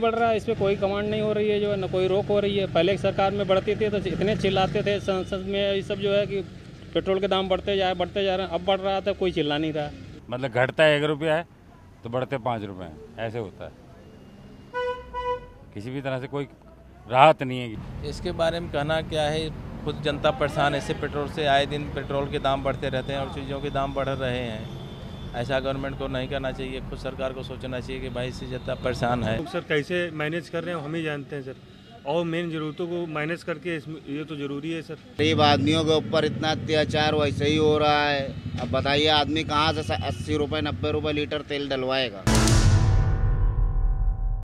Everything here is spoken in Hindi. बढ़ रहा है, इस पर कोई कमांड नहीं हो रही है, जो है ना कोई रोक हो रही है। पहले सरकार में बढ़ती थी तो इतने चिल्लाते थे संसद में, ये सब जो है कि पेट्रोल के दाम बढ़ते जा रहे हैं। अब बढ़ रहा था, कोई चिल्ला नहीं रहा। मतलब घटता है 1 रुपया है तो बढ़ते 5 रुपये हैं, ऐसे होता है। किसी भी तरह से कोई राहत नहीं है। इसके बारे में कहना क्या है, खुद जनता परेशान है इससे। पेट्रोल से आए दिन पेट्रोल के दाम बढ़ते रहते हैं और चीज़ों के दाम बढ़ रहे हैं। ऐसा गवर्नमेंट को नहीं करना चाहिए, खुद सरकार को सोचना चाहिए कि भाई इससे जनता परेशान है। सर कैसे मैनेज कर रहे हैं हम ही जानते हैं सर, और मेन ज़रूरतों को मैनेज करके ये तो ज़रूरी है सर। गरीब आदमियों के ऊपर इतना अत्याचार वैसे ही हो रहा है, अब बताइए आदमी कहाँ से 80 रुपये 90 रुपये लीटर तेल डलवाएगा।